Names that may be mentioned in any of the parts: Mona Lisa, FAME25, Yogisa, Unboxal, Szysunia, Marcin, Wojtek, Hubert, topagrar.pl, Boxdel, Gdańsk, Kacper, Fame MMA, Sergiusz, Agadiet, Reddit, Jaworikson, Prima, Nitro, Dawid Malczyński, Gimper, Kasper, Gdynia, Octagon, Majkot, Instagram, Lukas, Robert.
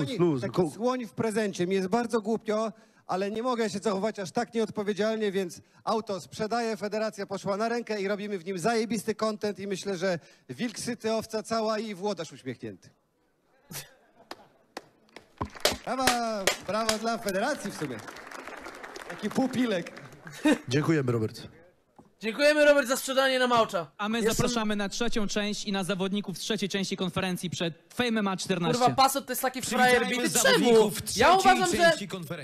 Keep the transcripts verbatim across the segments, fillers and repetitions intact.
Luz, luz, taki go... słoń w prezencie. Mi jest bardzo głupio, ale nie mogę się zachować aż tak nieodpowiedzialnie, więc auto sprzedaję, federacja poszła na rękę i robimy w nim zajebisty content i myślę, że wilk syty, owca cała i włodarz uśmiechnięty. Brawa, brawa dla federacji w sumie. Taki półpilek. Dziękujemy, Robert. Dziękujemy, Robert, za sprzedanie na Małcza. A my Jestem... zapraszamy na trzecią część i na zawodników trzeciej części konferencji przed Fame MMA czternaście. Kurwa, Pasot to jest taki frajer bity. Czemu? Ja uważam, że...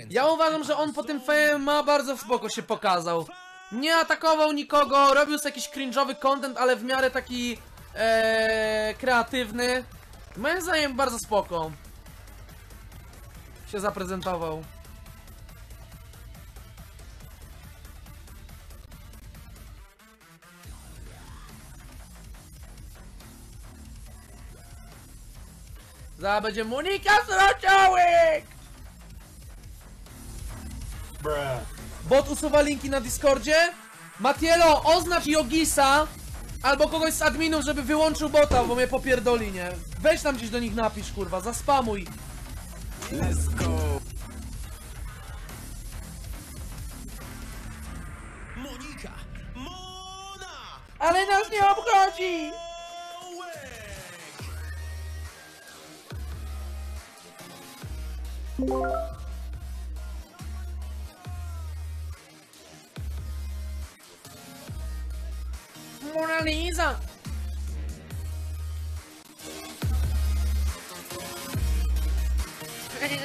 ja uważam, że on po tym Fame M M A bardzo spoko się pokazał. Nie atakował nikogo, robił sobie jakiś cringe'owy content, ale w miarę taki... Ee, kreatywny. Moim zdaniem bardzo spoko się zaprezentował. Za będzie Monika Kociołek! Bot usuwa linki na Discordzie. Matielo, oznacz Yogisa albo kogoś z adminów, żeby wyłączył bota, bo mnie popierdoli, nie? Weź tam gdzieś do nich napisz, kurwa, zaspamuj. Let's go! Monika! Mona! Ale nas nie obchodzi! Mona Lisa!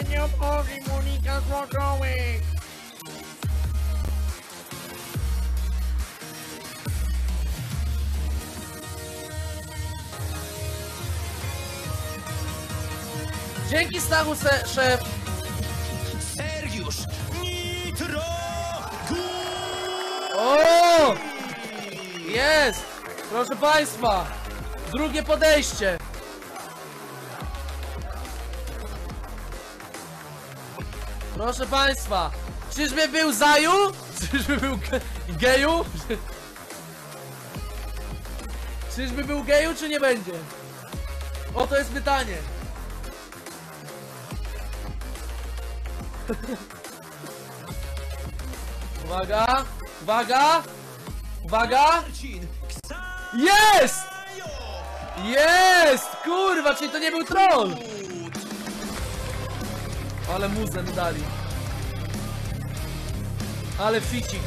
Nie obchodzi Monika Kociołek! Dzięki Stachu, szef! Nitro! O! Jest! Proszę Państwa! Drugie podejście! Proszę Państwa! Czyżby był Zeju? Czyżby był Geju? Czyżby był Geju, czy nie będzie? O, to jest pytanie! Uwaga! Uwaga! Uwaga! Jest! Jest! Kurwa, czyli to nie był troll! Ale muzę mi dali. Ale ficik.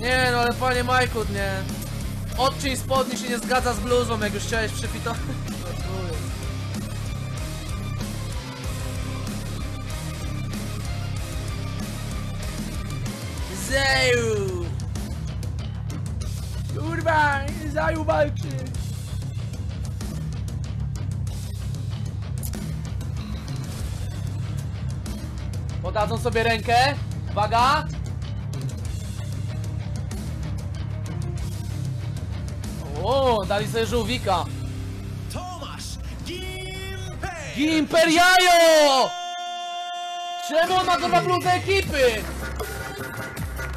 Nie no, ale panie Majkot, nie. Odcień spodni się nie zgadza z bluzą, jak już chciałeś przypitować. Zeju! Kurwa! Zeju walczy! Podadzą sobie rękę. Uwaga! O, dali sobie żółwika. Tomasz! Gimper! Gimper jajo! Czemu on ma dwa bluzę ekipy?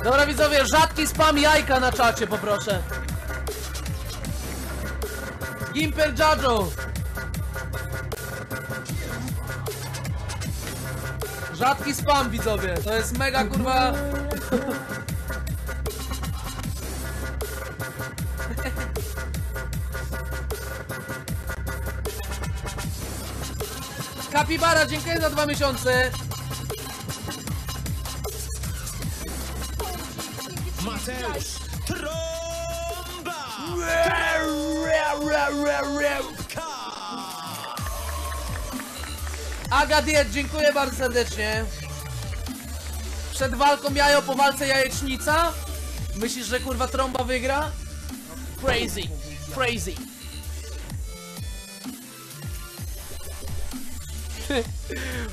Dobra widzowie, rzadki spam jajka na czacie, poproszę. Gimper Jadżo. Rzadki spam widzowie, to jest mega kurwa... Kapibara, dziękuję za dwa miesiące. Mateusz, Tromba! Agadiet, dziękuję bardzo serdecznie. Przed walką jajo, po walce jajecznica? Myślisz, że kurwa Tromba wygra? Crazy, crazy.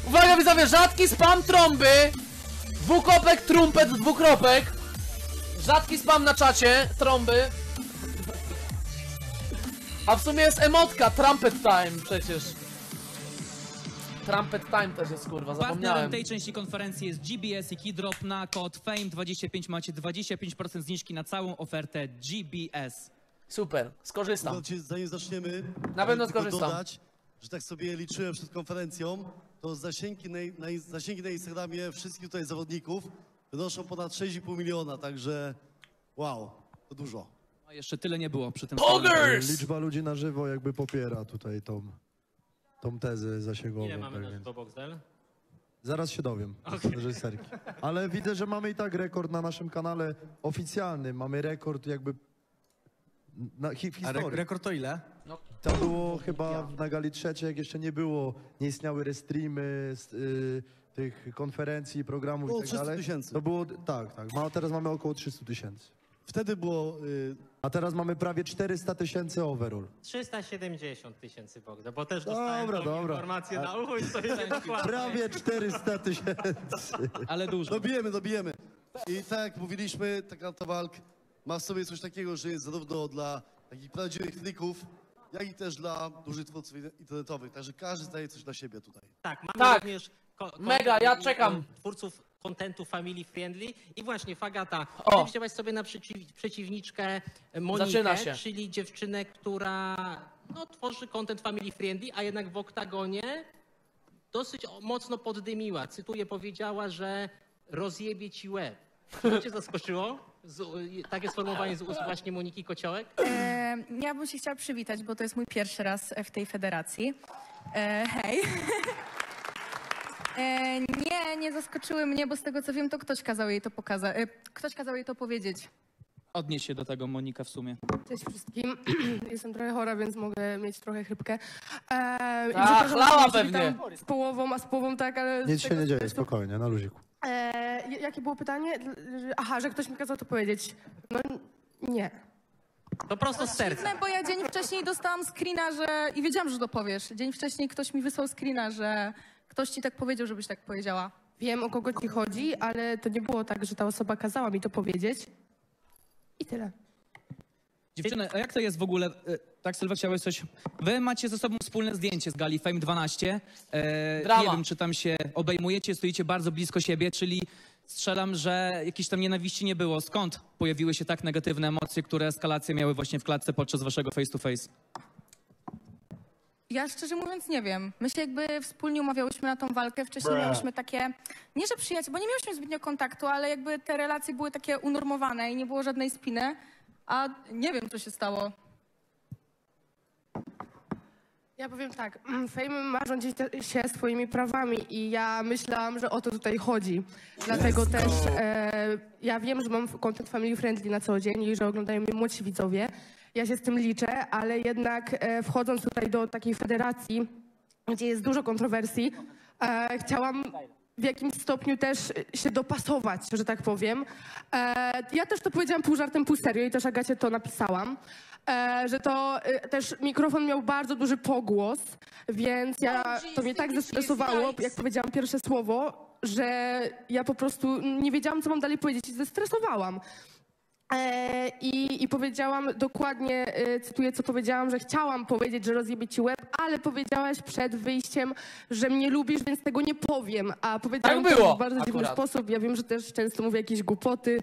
Uwaga widzowie, rzadki spam Trąby. Dwukropek, trumpet, dwukropek. Rzadki spam na czacie, Trąby. A w sumie jest emotka, trumpet time przecież. Trumpet time też jest kurwa, zapomniałem. Partnerem tej części konferencji jest G B S i Keydrop. Na kod Fame dwadzieścia pięć macie dwadzieścia pięć procent zniżki na całą ofertę G B S. Super, skorzystam. Zanim zaczniemy, na pewno skorzystam. Dodać, że tak sobie liczyłem przed konferencją. to zasięgi na, na, zasięgi na Instagramie wszystkich tutaj zawodników wynoszą ponad sześć i pół miliona, także wow, to dużo. A jeszcze tyle nie było przy tym. Pogers! Liczba ludzi na żywo jakby popiera tutaj tą, tą tezę zasięgową. Ile mamy tak na żywo, Boxdel? Zaraz się dowiem, okay. Serki. Ale widzę, że mamy i tak rekord na naszym kanale oficjalnym. Mamy rekord jakby na, hi, w historii. A re rekord to ile? No. To było chyba na gali trzeciej, jak jeszcze nie było, nie istniały restreamy z y, tych konferencji, programów i tak dalej. To było tak, tak. Ma, teraz mamy około trzysta tysięcy. Wtedy było... Y... A teraz mamy prawie czterysta tysięcy overall. trzysta siedemdziesiąt tysięcy, Bogdan, bo też dostałem dobra, dobra. informację na ucho i sobie prawie czterysta tysięcy. Ale dużo. Dobijemy, dobijemy. I tak jak mówiliśmy, taka ta walk ma w sobie coś takiego, że jest zarówno dla takich prawdziwych klików, jak i też dla dużych twórców internetowych. Także każdy daje coś dla siebie tutaj. Tak, mamy tak. również... Mega, ja czekam. Twórców kontentu family friendly i właśnie Fagata, chcę wziąć sobie na przeciw, przeciwniczkę Monikę, czyli dziewczynę, która no, tworzy content family friendly, a jednak w oktagonie dosyć mocno poddymiła. Cytuję, powiedziała, że rozjebie ci łeb. Co cię zaskoczyło? Z, takie sformułowanie z ust właśnie Moniki Kociołek? E, ja bym się chciała przywitać, bo to jest mój pierwszy raz w tej federacji. E, hej. E, nie, nie zaskoczyły mnie, bo z tego co wiem, to ktoś kazał jej to pokazać. E, ktoś kazał jej to powiedzieć. Odnieś się do tego, Monika, w sumie. Cześć wszystkim. Jestem trochę chora, więc mogę mieć trochę chrypkę. E, a, chlała pewnie. Z połową, a z połową tak, ale... Nic się nie dzieje, spokojnie, na luziku. E, jakie było pytanie? Aha, że ktoś mi kazał to powiedzieć. No nie. To prosto z serca. Bo ja dzień wcześniej dostałam screena, że... I wiedziałam, że to powiesz. Dzień wcześniej ktoś mi wysłał screena, że... Ktoś ci tak powiedział, żebyś tak powiedziała. Wiem, o kogo ci chodzi, ale to nie było tak, że ta osoba kazała mi to powiedzieć. I tyle. Dziewczyny, a jak to jest w ogóle? Tak, Sylwek, chciałeś coś... Wy macie ze sobą wspólne zdjęcie z gali Fame dwanaście. E, nie wiem, czy tam się obejmujecie, stoicie bardzo blisko siebie, czyli strzelam, że jakiejś tam nienawiści nie było. Skąd pojawiły się tak negatywne emocje, które eskalacje miały właśnie w klatce podczas waszego face to face? Ja szczerze mówiąc nie wiem. My się jakby wspólnie umawiałyśmy na tą walkę. Wcześniej Bra. miałyśmy takie, nie że przyjaciół, bo nie miałyśmy zbytnio kontaktu, ale jakby te relacje były takie unormowane i nie było żadnej spiny. A nie wiem, co się stało. Ja powiem tak, Fame ma rządzić się swoimi prawami i ja myślałam, że o to tutaj chodzi. Dlatego Let's też e, ja wiem, że mam content family friendly na co dzień i że oglądają mnie młodsi widzowie. Ja się z tym liczę, ale jednak e, wchodząc tutaj do takiej federacji, gdzie jest dużo kontrowersji, e, chciałam w jakimś stopniu też się dopasować, że tak powiem. E, ja też to powiedziałam pół żartem, pół serio i też Agacie to napisałam, e, że to e, też mikrofon miał bardzo duży pogłos, więc ja, to mnie tak zestresowało, jak powiedziałam pierwsze słowo, że ja po prostu nie wiedziałam, co mam dalej powiedzieć i zestresowałam. I, I powiedziałam dokładnie, cytuję, co powiedziałam, że chciałam powiedzieć, że rozjebie ci łeb, ale powiedziałaś przed wyjściem, że mnie lubisz, więc tego nie powiem. A powiedziałam tak było, to w bardzo dziwny sposób. Ja wiem, że też często mówię jakieś głupoty,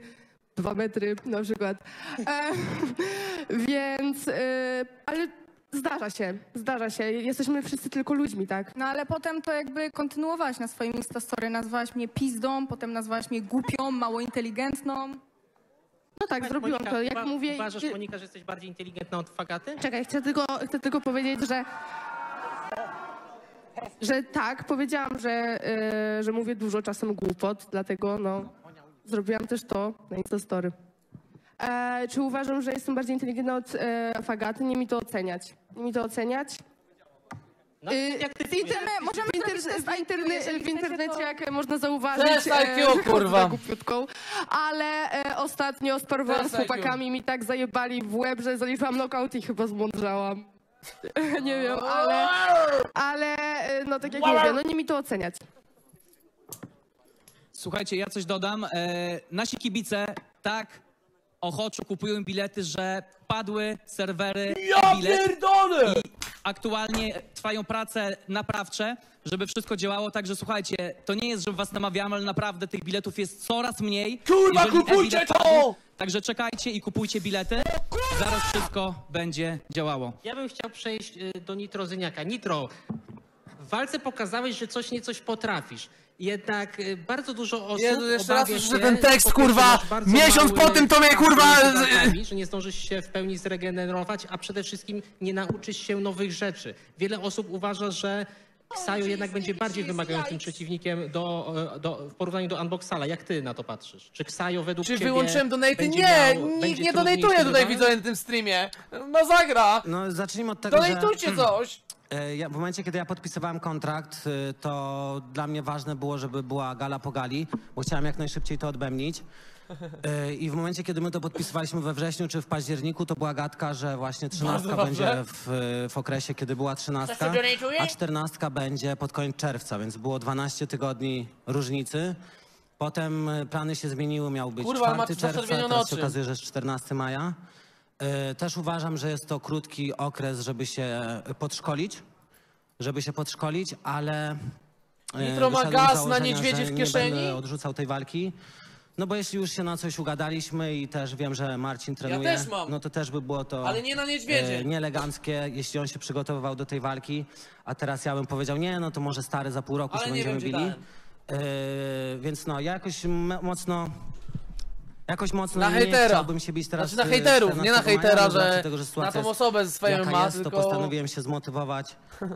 dwa metry na przykład. E, więc, e, ale zdarza się, zdarza się. Jesteśmy wszyscy tylko ludźmi, tak? No ale potem to jakby kontynuowałaś na swoim Instastory. Nazwałaś mnie pizdą, potem nazwałaś mnie głupią, mało inteligentną. No tak, zrobiłam Monika, to, jak uwa mówię... Uważasz, Monika, że jesteś bardziej inteligentna od Fagaty? Czekaj, chcę tylko, chcę tylko powiedzieć, że... Że tak, powiedziałam, że, yy, że mówię dużo czasem głupot, dlatego no... Zrobiłam też to na Instastory. E, czy uważam, że jestem bardziej inteligentna od e, Fagaty? Nie mi to oceniać. Nie mi to oceniać. No, y jak ty internet, możemy w, inter zrobić w, interne w internecie, jak można zauważyć, I Q, kurwa. Ale e, ostatnio sparowałam z chłopakami, mi tak zajebali w łeb, że zaliczyłam knockout i chyba zmądrzałam. Nie wiem, ale, ale no tak jak wow. mówię, no nie mi to oceniać. Słuchajcie, ja coś dodam. E, nasi kibice tak ochoczo kupują bilety, że padły serwery ja bilet. Aktualnie trwają prace naprawcze, żeby wszystko działało, także słuchajcie, to nie jest, że was namawiamy, ale naprawdę tych biletów jest coraz mniej. Kurwa, kupujcie to! Także czekajcie i kupujcie bilety, zaraz wszystko będzie działało. Ja bym chciał przejść do Nitrozyniaka. Nitro, W walce pokazałeś, że coś nie coś potrafisz. Jednak bardzo dużo osób. Jezu, jeszcze raz słyszę ten tekst, kurwa! Miesiąc po tym to mnie, kurwa! Że nie zdążysz się w pełni zregenerować, a przede wszystkim nie nauczysz się nowych rzeczy. Wiele osób uważa, że Xayoo jednak będzie bardziej wymagającym przeciwnikiem do, do, w porównaniu do Unboxala. Jak ty na to patrzysz? Czy Xayoo według ciebie... Czy wyłączyłem donaty? Nie! Nikt nie donatuje tutaj, widzę na tym streamie. No zagra! No zacznijmy od tego, donatujcie że... coś! Ja, w momencie, kiedy ja podpisywałem kontrakt, to dla mnie ważne było, żeby była gala po gali, bo chciałem jak najszybciej to odbębnić. I w momencie, kiedy my to podpisywaliśmy we wrześniu czy w październiku, to była gadka, że właśnie trzynastka będzie w, w okresie, kiedy była trzynastka, a czternastka będzie pod koniec czerwca, więc było dwanaście tygodni różnicy. Potem plany się zmieniły, miał być czwarty czerwca, teraz się okazuje, że jest czternastego maja. Też uważam, że jest to krótki okres, żeby się podszkolić, żeby się podszkolić, ale Nitro ma gaz na niedźwiedzie w kieszeni. Nie będę odrzucał tej walki, no bo jeśli już się na coś ugadaliśmy i też wiem, że Marcin trenuje, ja też mam. No to też by było to ale nie na niedźwiedzie. Nieeleganckie, jeśli on się przygotowywał do tej walki, a teraz ja bym powiedział nie, no to może stary za pół roku ale się nie będziemy bili, yy, więc no ja jakoś mocno... Jakoś mocno na nie hejtera. Chciałbym się bić teraz. Znaczy na hejterów, nie na hejtera, że tego, że na tą osobę z swoją ma, jest, tylko... to postanowiłem się zmotywować, yy,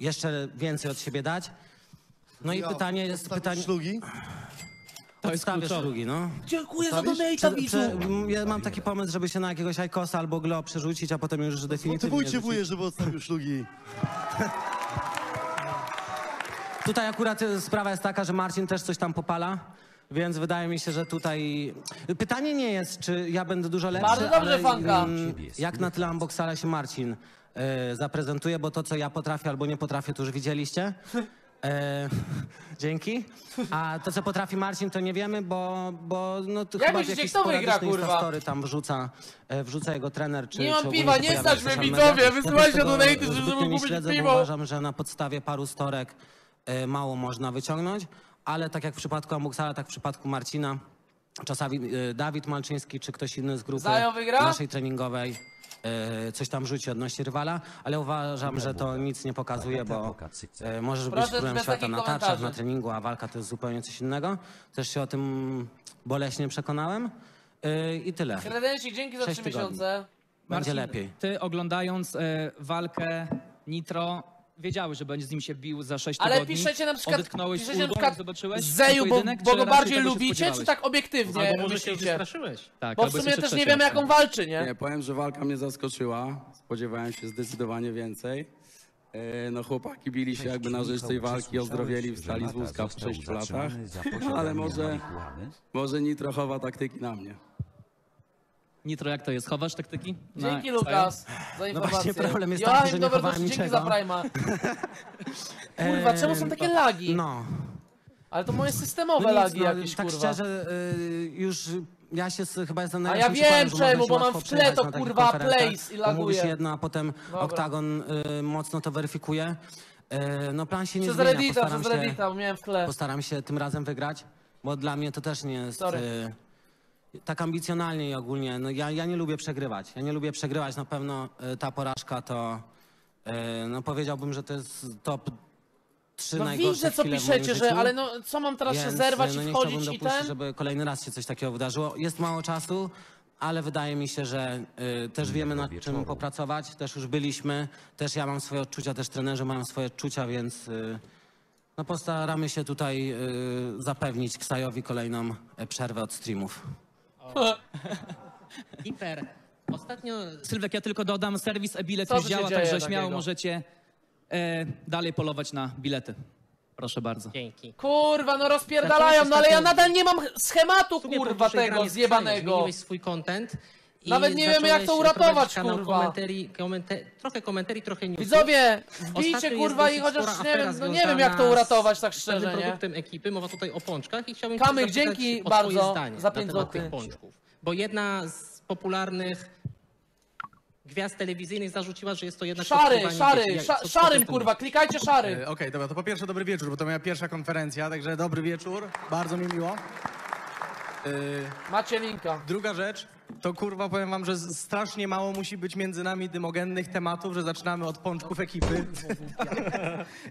jeszcze więcej od siebie dać. No i ja, pytanie jest... pytanie. Szlugi? To jest szlugi, no. Dziękuję za donate'a, widzu. Ja mam taki pomysł, żeby się na jakiegoś Ajkosa albo Glo przerzucić, a potem już definitywnie... Motywujcie wuje, żeby odstawił szlugi. Tutaj akurat sprawa jest taka, że Marcin też coś tam popala. Więc wydaje mi się, że tutaj... Pytanie nie jest, czy ja będę dużo lepszy, bardzo dobrze, fanka. Jak na tyle Unboxala się Marcin y, zaprezentuje, bo to, co ja potrafię albo nie potrafię, to już widzieliście. Y, dzięki. A to, co potrafi Marcin, to nie wiemy, bo... bo no, to jak chyba myślicie, kto wygra, kurwa? Story tam wrzuca, y, wrzuca jego trener, czy... Nie mam piwa, nie stać mnie, widzowie! Wysyłajcie donaty, żeby kupić śledzę, piwo! Uważam, że na podstawie paru storek y, mało można wyciągnąć. Ale tak jak w przypadku Unboxala, tak w przypadku Marcina, czasami Dawid Malczyński czy ktoś inny z grupy naszej treningowej coś tam rzuci odnośnie rywala, ale uważam, że to nic nie pokazuje, bo możesz być królem świata na tarczach, na treningu, a walka to jest zupełnie coś innego. Też się o tym boleśnie przekonałem i tyle. Kredencik, dzięki za trzy miesiące. Będzie lepiej. Ty oglądając walkę Nitro, wiedziały, że będzie z nim się bił za sześć tygodni. Ale piszecie na przykład, piszecie ulgą, na przykład Zeju, bo, bo go bardziej lubicie, czy tak obiektywnie? Albo może się wystraszyłeś. Tak, bo w sumie też nie wiemy, jaką walczy, nie? Nie, powiem, że walka mnie zaskoczyła. Spodziewałem się zdecydowanie więcej. No chłopaki bili się jakby na rzecz tej walki, ozdrowieli, wstali z wózka w sześciu latach. No, ale może, może Nitro chowa taktyki na mnie. Nitro, jak to jest? Chowasz taktyki? Dzięki, no, Lukas, za informację. No właśnie problem jest taki, że nie chowałem niczego. Dzięki za Prima. Kurwa, czemu są takie lagi? No. Ale to moje systemowe no lagi no, jakieś, tak kurwa. Tak szczerze, y, już ja się chyba jestem najlepszym. A ja wiem szukałem, czemu, bo mam w tle to kurwa place i laguje. Mówisz jedno, a potem dobra. Octagon y, mocno to weryfikuje. Y, no plan się nie zmienia. Reddita, postaram, się, Reddita, miałem w tle. Postaram się tym razem wygrać, bo dla mnie to też nie jest... Tak ambicjonalnie i ogólnie, no ja, ja nie lubię przegrywać, ja nie lubię przegrywać, na pewno y, ta porażka to, y, no powiedziałbym, że to jest top trzy no najgorsze widzę, co piszecie, że, ale no co mam teraz więc, się zerwać no i wchodzić i ten? Nie chciałbym dopuścić, żeby kolejny raz się coś takiego wydarzyło. Jest mało czasu, ale wydaje mi się, że y, też wiemy nad czym popracować, też już byliśmy, też ja mam swoje odczucia, też trenerzy mają swoje odczucia, więc... Y, No postaramy się tutaj y, zapewnić Xayowi kolejną przerwę od streamów. Gimper, ostatnio Sylwek, ja tylko dodam, serwis e-bilet już działa, także śmiało możecie e, dalej polować na bilety. Proszę bardzo. Dzięki. Kurwa, no rozpierdalają, no ale ja nadal nie mam schematu, kurwa, tego zjebanego. Zmieniłeś swój content. I nawet nie wiemy, jak to uratować, kurwa. Komentarii, komentar trochę komentarii, trochę newsów. Widzowie, wbijcie, kurwa, i chociaż nie wiem, no nie wiem, jak to uratować, tak szczerze, nie? Produktem ekipy, mowa tutaj o pączkach i chciałbym Kamyk, dzięki bardzo za pięć złotych. Bo jedna z popularnych gwiazd telewizyjnych zarzuciła, że jest to jednak... Szary, szary, dzieci, sz sz szarym, kurwa, klikajcie szary. Okej, okay, dobra, to po pierwsze dobry wieczór, bo to moja pierwsza konferencja, także dobry wieczór, bardzo mi miło. Macie linka. Druga rzecz. to kurwa powiem wam, że strasznie mało musi być między nami dymogennych tematów, że zaczynamy od pączków ekipy.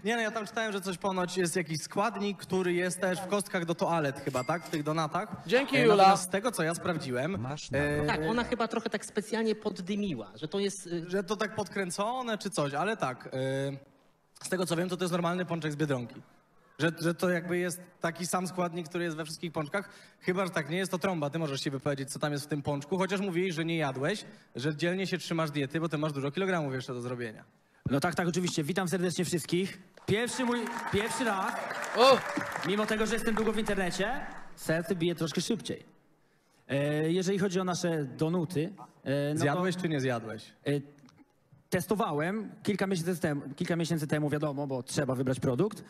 Nie no, ja tam czytałem, że coś ponoć jest jakiś składnik, który jest też w kostkach do toalet chyba, tak? W tych donatach. Dzięki, Jula. Natomiast z tego, co ja sprawdziłem... Masz, e... Tak, ona chyba trochę tak specjalnie poddymiła, że to jest... Że to tak podkręcone czy coś, ale tak. E... Z tego, co wiem, to to jest normalny pączek z Biedronki. Że, że to jakby jest taki sam składnik, który jest we wszystkich pączkach. Chyba, że tak nie jest, to Tromba, ty możesz się wypowiedzieć, co tam jest w tym pączku. Chociaż mówiłeś, że nie jadłeś, że dzielnie się trzymasz diety, bo ty masz dużo kilogramów jeszcze do zrobienia. No tak, tak, oczywiście. Witam serdecznie wszystkich. Pierwszy mój, pierwszy raz, oh. mimo tego, że jestem długo w internecie, serce bije troszkę szybciej. E, jeżeli chodzi o nasze donuty... E, no zjadłeś to, czy nie zjadłeś? E, Testowałem kilka miesięcy, temu, kilka miesięcy temu, wiadomo, bo trzeba wybrać produkt.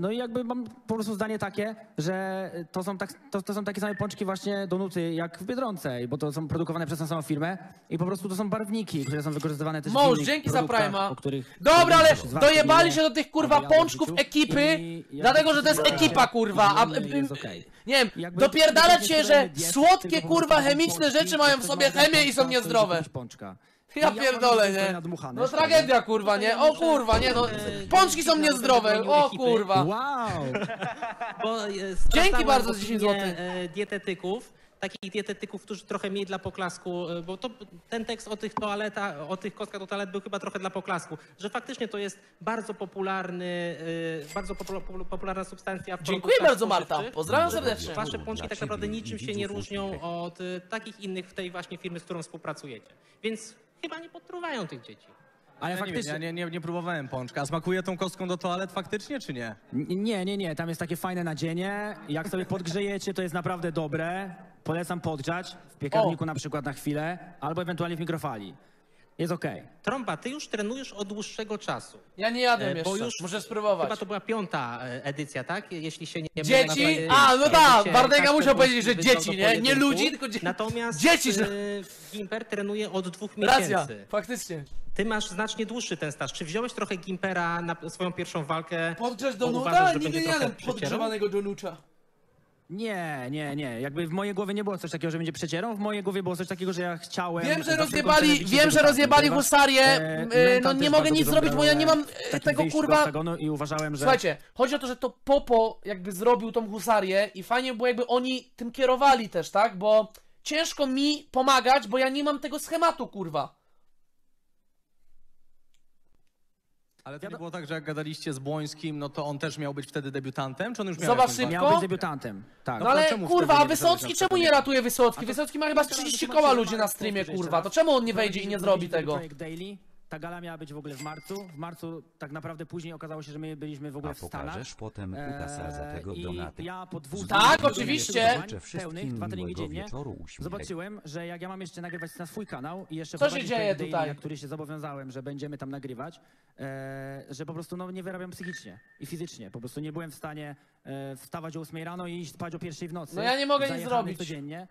No i jakby mam po prostu zdanie takie, że to są, tak, to, to są takie same pączki właśnie donuty jak w Biedronce, bo to są produkowane przez tę samą firmę i po prostu to są barwniki, które są wykorzystywane też Mąż, w dzięki za Prima. Dobra, ale dojebali się do tych kurwa pączków ekipy, dlatego że to jest ekipa kurwa, a okay. nie wiem, jakby dopierdalać się, że słodkie kurwa chemiczne rzeczy mają w sobie chemię i są niezdrowe. Ja pierdolę, nie? No tragedia, kurwa, nie? O kurwa, nie no. Pączki są niezdrowe, o kurwa. Wow. Bo dzięki bardzo za dziesięć złotych. Dietetyków, takich dietetyków, którzy trochę mieli dla poklasku, bo to, ten tekst o tych toaletach, o tych kostkach do toalet był chyba trochę dla poklasku, że faktycznie to jest bardzo popularny, bardzo popularna substancja. W Dziękuję bardzo, Marta. Pozdrawiam serdecznie. Wasze pączki tak naprawdę niczym się nie różnią od takich innych w tej właśnie firmy, z którą współpracujecie. Więc chyba nie podtruwają tych dzieci. Ale ja faktycznie... Nie, wiem, ja nie, nie próbowałem pączka. A smakuje tą kostką do toalet faktycznie, czy nie? Nie, nie, nie. Tam jest takie fajne nadzienie. Jak sobie podgrzejecie, to jest naprawdę dobre. Polecam podgrzać w piekarniku o. na przykład na chwilę, albo ewentualnie w mikrofali. Jest okej. Okay. Tromba, ty już trenujesz od dłuższego czasu. Ja nie jadę e, jeszcze, już muszę spróbować. Chyba to była piąta edycja, tak? Jeśli się nie... Dzieci? Mylę, a, no tak, Bardega musiał powiedzieć, że dzieci, nie? Nie ludzi, tylko dzieci. Natomiast dzieci, że... Gimper trenuje od dwóch miesięcy. Racja, faktycznie. Ty masz znacznie dłuższy ten staż. Czy wziąłeś trochę Gimpera na swoją pierwszą walkę? Podgrzać donuta? Nigdy nie jadłem podgrzewanego donucza. Nie, nie, nie. Jakby w mojej głowie nie było coś takiego, że będzie przecierą. W mojej głowie było coś takiego, że ja chciałem... Wiem, że rozjebali, wiem, że rozjebali husarię. E, no nie mogę nic zrobić, bo ja nie mam tego kurwa... I uważałem, że... Słuchajcie, chodzi o to, że to Popo jakby zrobił tą husarię i fajnie było jakby oni tym kierowali też, tak? Bo ciężko mi pomagać, bo ja nie mam tego schematu, kurwa. Ale to nie było tak, że jak gadaliście z Błońskim, no to on też miał być wtedy debiutantem? Czy on już miał Zobacz szybko? Miał być debiutantem, tak. No, no ale kurwa, a Wysocki czemu nie ratuje Wysocki? Wysocki ma chyba z trzydzieści koła ludzi na streamie, kurwa. To czemu on nie wejdzie i nie zrobi tego? Ta gala miała być w ogóle w marcu. W marcu tak naprawdę później okazało się, że my byliśmy w ogóle w Stanach. A potem Lukasa za tego donaty. Ja po dwóch tak, oczywiście. Pełnych, dwa treningi dziennie. Zobaczyłem, że jak ja mam jeszcze nagrywać na swój kanał i jeszcze... Co się dzieje tutaj? Daily, na który się zobowiązałem, że będziemy tam nagrywać, e, że po prostu no, nie wyrabiam psychicznie i fizycznie. Po prostu nie byłem w stanie e, wstawać o ósmej rano i iść spać o pierwszej w nocy. No ja nie mogę nic zrobić. Codziennie.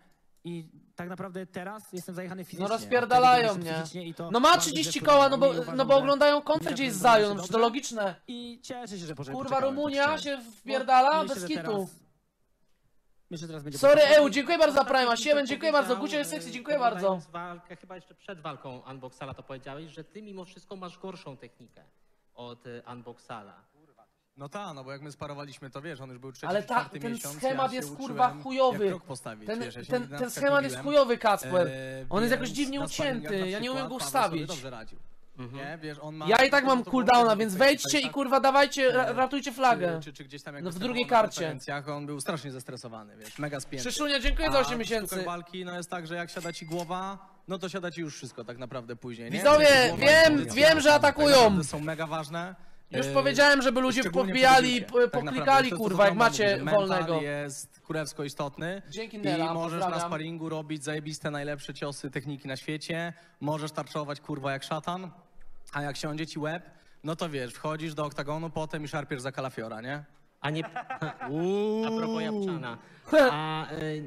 I tak naprawdę teraz jestem zajechany fizycznie. No rozpierdalają mnie. No ma trzydzieści koła, no bo, no bo oglądają kontent gdzieś z Zeju, no to logiczne. I cieszę się, że poczekałem. Kurwa, Rumunia się wpierdala bez kitu. Myślę, że teraz będzie... Sorry, Eł, dziękuję bardzo za Prima, Siemen, dziękuję bardzo, Gucia jest sexy, dziękuję bardzo. Chyba jeszcze przed walką Unboxala to powiedziałeś, że ty mimo wszystko masz gorszą technikę od Unboxala. No ta, no bo jak my sparowaliśmy, to wiesz, on już był trzeci, ale ta, ten miesiąc, schemat ja jest kurwa chujowy. Postawić, ten wiesz, ja ten, ten schemat jest chujowy, Kacper. Eee, on jest jakoś dziwnie ucięty, ja nie umiem go ustawić. Mhm. Nie, wiesz, on ma... Ja i tak mam cooldowna, więc wejdźcie i kurwa dawajcie, ratujcie flagę. Czy, czy, czy gdzieś tam jak no, w drugiej karcie. On był strasznie zestresowany, wiesz, mega spięty. Szysunia, dziękuję za osiem miesięcy. Walki, no jest tak, że jak siada ci głowa, no to siada ci już wszystko tak naprawdę później. Widzowie, wiem, wiem, że atakują. Są mega ważne. Już powiedziałem, żeby ludzie popijali, tak poklikali, to, kurwa, to, jak macie mówi, wolnego. Jest kurewsko istotny. Dzięki Nela, i możesz pozdrawiam. Na sparingu robić zajebiste, najlepsze ciosy, techniki na świecie. Możesz tarczować, kurwa, jak szatan. A jak siądzie ci łeb, no to wiesz, wchodzisz do oktagonu potem i szarpiesz za kalafiora, nie? A nie... A propos Japczana. A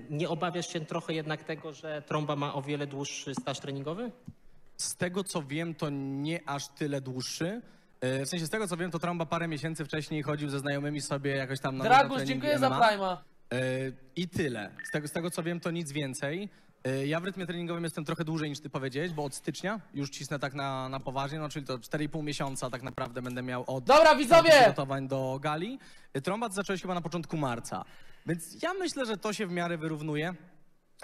nie obawiasz się trochę jednak tego, że Tromba ma o wiele dłuższy staż treningowy? Z tego, co wiem, to nie aż tyle dłuższy. W sensie z tego co wiem, to Tromba parę miesięcy wcześniej chodził ze znajomymi sobie jakoś tam na... Dragus, dziękuję M M A. Za Prima. I tyle. Z tego, z tego co wiem, to nic więcej. Ja w rytmie treningowym jestem trochę dłużej niż ty powiedziałeś, bo od stycznia już cisnę tak na, na poważnie, no czyli to cztery i pół miesiąca tak naprawdę będę miał od Dobra, widzowie! przygotowań do gali. Trombat zacząłeś chyba na początku marca, więc ja myślę, że to się w miarę wyrównuje.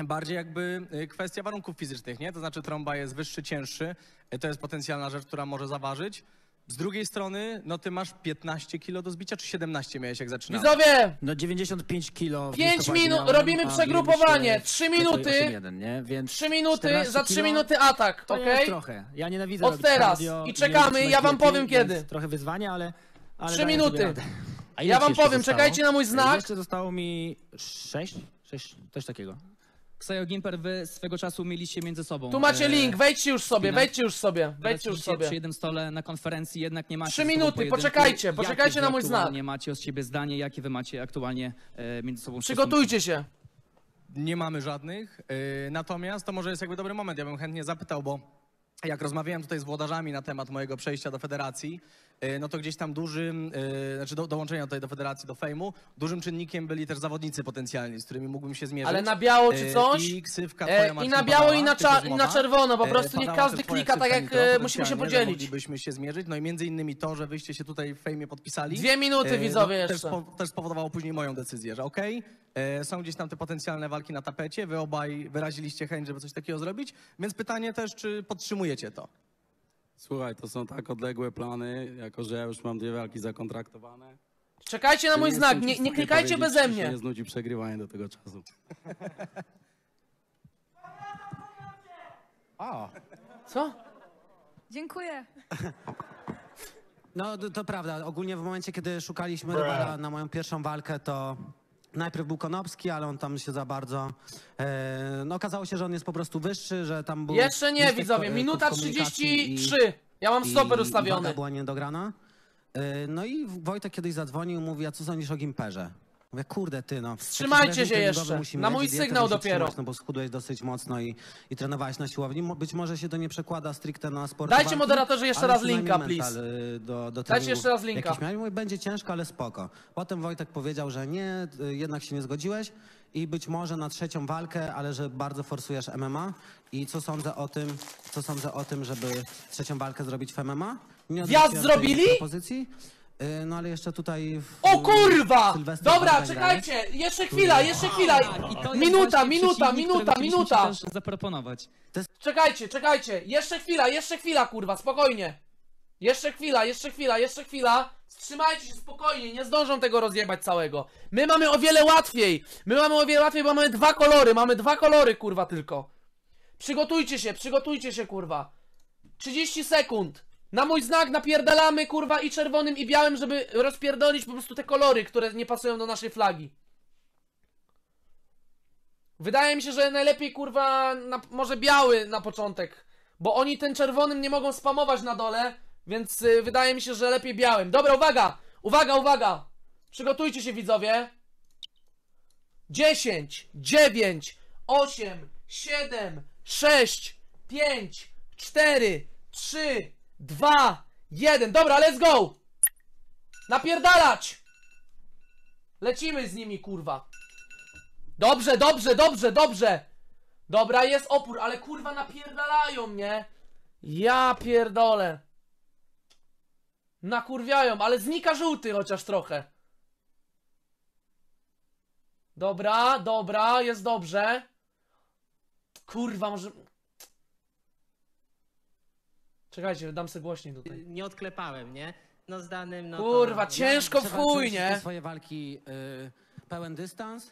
Bardziej jakby kwestia warunków fizycznych, nie? To znaczy Tromba jest wyższy, cięższy, to jest potencjalna rzecz, która może zaważyć. Z drugiej strony, no ty masz piętnaście kilo do zbicia, czy siedemnaście miałeś jak zaczynałeś? Widzowie! No dziewięćdziesiąt pięć kilo. pięć minut, robimy przegrupowanie, trzy minuty, jeden, nie? Więc trzy minuty, za trzy minuty atak, okej? Okay? Trochę, ja nienawidzę od teraz radio, i czekamy, ja wam powiem kiedy. Trochę wyzwania, ale... ale trzy minuty. A ja wam powiem, zostało? Czekajcie na mój znak. Jeszcze zostało mi sześć, sześć, coś takiego. Ksajo, Gimper, wy swego czasu mieliście między sobą. Tu macie link, wejdźcie już sobie, wejdźcie już sobie, wejdźcie już sobie. Przy jednym stole na konferencji jednak nie macie. Trzy minuty, poczekajcie, poczekajcie na mój znak. Nie macie od siebie zdanie, jakie wy macie aktualnie między sobą. Przygotujcie się. Nie mamy żadnych, natomiast to może jest jakby dobry moment, ja bym chętnie zapytał, bo jak rozmawiałem tutaj z włodarzami na temat mojego przejścia do federacji, no to gdzieś tam dużym, znaczy do, dołączenia tutaj do federacji, do Fame'u, dużym czynnikiem byli też zawodnicy potencjalni, z którymi mógłbym się zmierzyć. Ale na biało czy coś? I, ksywka, e, i na biało i na, i na czerwono, po prostu niech każdy klika tak jak nitro, musimy się podzielić. Moglibyśmy się zmierzyć, no i między innymi to, że wyście się tutaj w Fame'ie podpisali. Dwie minuty widzowie e, no, jeszcze. Też, po, też spowodowało później moją decyzję, że okej, okay, są gdzieś tam te potencjalne walki na tapecie, wy obaj wyraziliście chęć, żeby coś takiego zrobić, więc pytanie też, czy podtrzymujecie to? Słuchaj, to są tak odległe plany, jako że ja już mam dwie walki zakontraktowane. Czekajcie na mój znak, nie, nie klikajcie beze mnie. Nie znudzi przegrywanie do tego czasu. A. Co? Dziękuję. No to, to prawda, ogólnie w momencie, kiedy szukaliśmy rywala na moją pierwszą walkę, to... Najpierw był Konopski, ale on tam się za bardzo... E, no okazało się, że on jest po prostu wyższy, że tam był... Jeszcze nie, widzowie, minuta trzydzieści trzy. I, ja mam stoper ustawiony. I waga była niedograna. E, no i Wojtek kiedyś zadzwonił, mówi, a co sądzisz o Gimperze? Mówię, kurde ty, no... Wstrzymajcie się jeszcze, na mój sygnał dopiero. No bo schudłeś dosyć mocno i, i trenowałeś na siłowni. Być może się to nie przekłada stricte na sport. Dajcie moderatorze jeszcze raz linka, please. Do, do Dajcie jeszcze raz linka. Mówię, będzie ciężko, ale spoko. Potem Wojtek powiedział, że nie, jednak się nie zgodziłeś i być może na trzecią walkę, ale że bardzo forsujesz M M A. I co sądzę o tym, co sądzę o tym, żeby trzecią walkę zrobić w M M A? Wjazd zrobili? Propozycji. No ale jeszcze tutaj... W... O kurwa! Sylwester Dobra, Węgrę. czekajcie! Jeszcze chwila, jeszcze chwila! Minuta, minuta, minuta, minuta! Też zaproponować. Czekajcie, czekajcie! Jeszcze chwila, jeszcze chwila, kurwa, spokojnie! Jeszcze chwila, jeszcze chwila, jeszcze chwila! Trzymajcie się spokojnie, nie zdążą tego rozjebać całego! My mamy o wiele łatwiej! My mamy o wiele łatwiej, bo mamy dwa kolory, mamy dwa kolory, kurwa, tylko! Przygotujcie się, przygotujcie się, kurwa! trzydzieści sekund! Na mój znak napierdalamy, kurwa, i czerwonym, i białym, żeby rozpierdolić po prostu te kolory, które nie pasują do naszej flagi. Wydaje mi się, że najlepiej, kurwa, na, może biały na początek, bo oni ten czerwonym nie mogą spamować na dole, więc y, wydaje mi się, że lepiej białym. Dobra, uwaga! Uwaga, uwaga! Przygotujcie się, widzowie. dziesięć, dziewięć, osiem, siedem, sześć, pięć, cztery, trzy, dwa, jeden. Dobra, let's go! Napierdalać! Lecimy z nimi, kurwa. Dobrze, dobrze, dobrze, dobrze. Dobra, jest opór, ale kurwa napierdalają mnie. Ja pierdolę. Nakurwiają, ale znika żółty chociaż trochę. Dobra, dobra, jest dobrze. Kurwa, może... Czekajcie, dam sobie głośniej tutaj. Nie odklepałem, nie? No z danym, no Kurwa, to... ciężko w chuj, nie? Swoje walki yy, pełen dystans.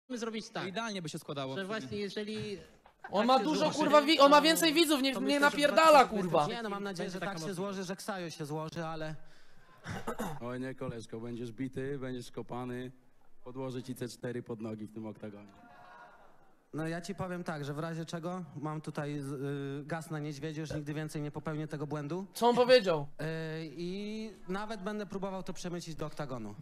Musimy zrobić tak. Idealnie by się składało. Że właśnie jeżeli... On ma dużo, kurwa, wi on ma więcej widzów, niech mnie napierdala, kurwa. Nie, no mam nadzieję, że tak się złoży, że Xayoo się złoży, ale... Oj nie, koleżko, będziesz bity, będziesz kopany. Podłożę ci C cztery pod nogi w tym oktagonie. No ja ci powiem tak, że w razie czego mam tutaj yy, gaz na niedźwiedziu, już nigdy więcej nie popełnię tego błędu. Co on powiedział? Yy, I nawet będę próbował to przemycić do oktagonu.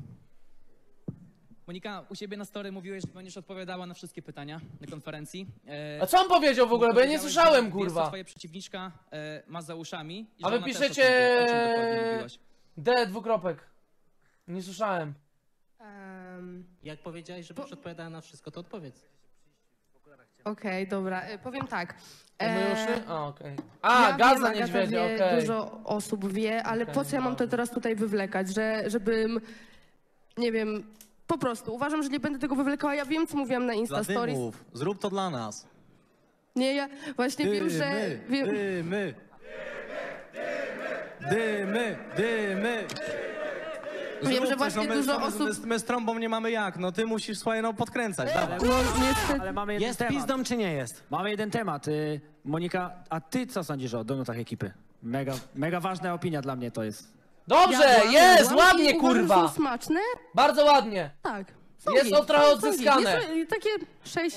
Monika, u siebie na story mówiłeś, że będziesz odpowiadała na wszystkie pytania na konferencji. Yy, A co on powiedział w ogóle? Bo ja nie słyszałem, kurwa. Jest twoja przeciwniczka yy, ma za uszami. I A wy piszecie... Też, D dwukropek. Nie słyszałem. Um... Jak powiedziałeś, że będziesz odpowiadała na wszystko, to odpowiedz. Okej, okay, dobra, powiem tak. Eee, o, okay. A, ja gaza wiem, niedźwiedzia, okej. Okay. Dużo osób wie, ale okay, po co ja mam to teraz tutaj wywlekać, że, żebym, nie wiem, po prostu uważam, że nie będę tego wywlekała. Ja wiem, co mówiłam na Insta Stories. Zrób to dla nas. Nie, ja właśnie dymy, wiem, że... Wiem... Dymy, dymy, dymy, dymy. Zrób wiem, że właśnie no my, dużo my, osób... My, my z Trombą nie mamy jak, no ty musisz swoje no, podkręcać, dawaj. No, niestety... Ale mamy jeden jest temat. Pizdą czy nie jest? Mamy jeden temat. Monika, a ty co sądzisz o donutach ekipy? Mega, mega ważna opinia dla mnie to jest. Dobrze, ja jest, ładnie, ładnie kurwa. Są smaczne? Bardzo ładnie. Tak. Są jest to trochę odzyskane. Jest, takie sześć,